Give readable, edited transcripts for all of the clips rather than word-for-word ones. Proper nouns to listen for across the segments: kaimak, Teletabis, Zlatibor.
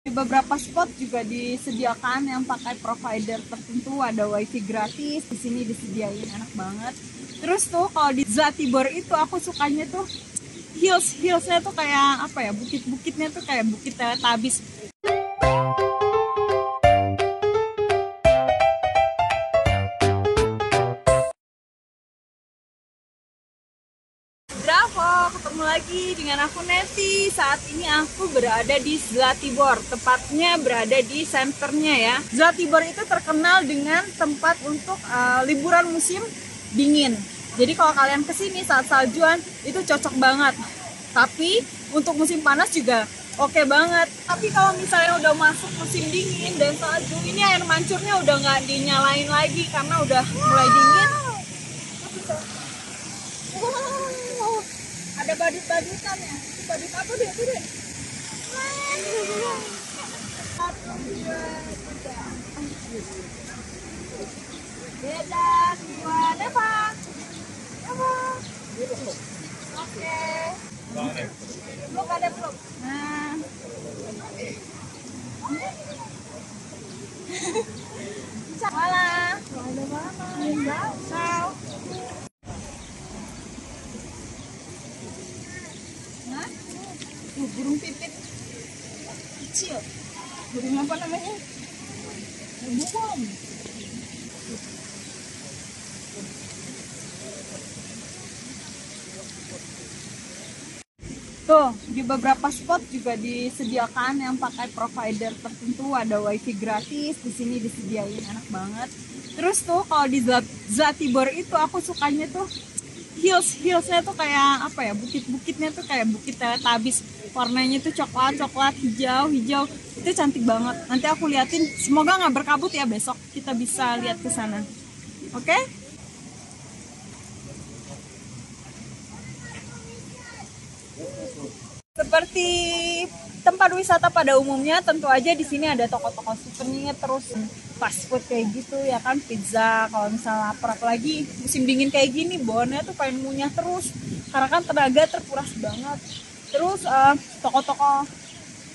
Di beberapa spot juga disediakan yang pakai provider tertentu, ada wifi gratis, di sini disediain, enak banget. Terus tuh kalau di Zlatibor itu aku sukanya tuh hills-hillsnya tuh kayak apa ya, bukit-bukitnya tuh kayak bukit Teletabis. Bravo, ketemu lagi dengan aku Neti. Saat ini aku berada di Zlatibor, tepatnya berada di senternya ya. Zlatibor itu terkenal dengan tempat untuk liburan musim dingin. Jadi kalau kalian kesini saat saljuan itu cocok banget. Tapi untuk musim panas juga oke banget. Tapi kalau misalnya udah masuk musim dingin dan salju, ini air mancurnya udah nggak dinyalain lagi karena udah mulai dingin. Ada badut-badutan ya, itu badut apa deh, itu deh. Oke. Belum ada belum. Nah. Malah. Burung pipit kecil, burung apa namanya? Bukom. Tuh, di beberapa spot juga disediakan yang pakai provider tertentu, ada wifi gratis, di sini disediain, enak banget. Terus tuh kalau di Zlatibor itu aku sukanya tuh hills-hillsnya tuh kayak apa ya, bukit-bukitnya tuh kayak bukit Teletabis. Warnanya tuh coklat-coklat, hijau-hijau, itu cantik banget. Nanti aku liatin, semoga nggak berkabut ya, besok kita bisa lihat ke sana. Oke? Seperti tempat wisata pada umumnya, tentu aja di sini ada toko-toko souvenir, terus fast food kayak gitu ya kan, pizza. Kalau misalnya lapar, apalagi musim dingin kayak gini, bawaannya tuh pengen ngunyah terus karena kan tenaga terkuras banget. Terus toko-toko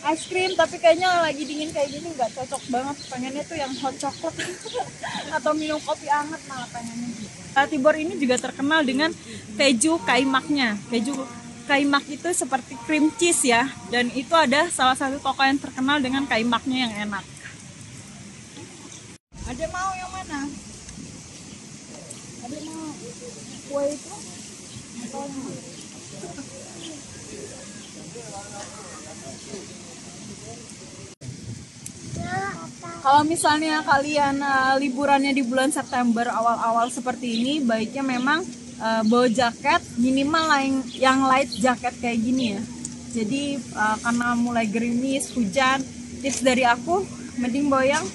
es krim, tapi kayaknya lagi dingin kayak gini nggak cocok banget, pengennya tuh yang hot chocolate atau minum kopi anget malah pengennya gitu. Zlatibor ini juga terkenal dengan keju kaimaknya. Kaimak itu seperti cream cheese ya, dan itu ada salah satu toko yang terkenal dengan kaimaknya yang enak. Ada mau yang mana? Ada mau kue itu? Atau kalau misalnya kalian liburannya di bulan September awal-awal seperti ini, baiknya memang bawa jaket, minimal yang light jaket kayak gini ya. Jadi karena mulai gerimis, hujan, tips dari aku mending bawa yang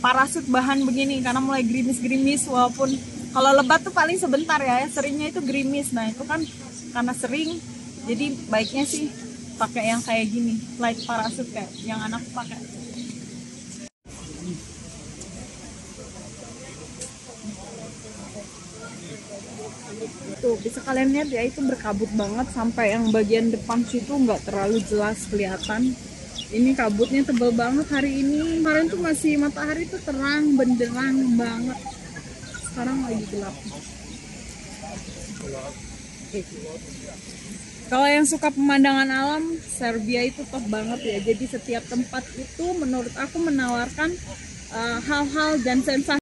parasut bahan begini karena mulai gerimis-gerimis. Walaupun kalau lebat tuh paling sebentar ya, seringnya itu gerimis. Nah itu kan karena sering, jadi baiknya sih pakai yang kayak gini, light parasut kayak yang anak pakai. Tuh bisa kalian lihat ya, itu berkabut banget sampai yang bagian depan situ nggak terlalu jelas kelihatan. Ini kabutnya tebal banget hari ini. Kemarin tuh masih matahari tuh terang benderang banget. Sekarang lagi gelap. Kalau yang suka pemandangan alam, Serbia itu top banget ya. Jadi setiap tempat itu menurut aku menawarkan hal-hal dan sensasi.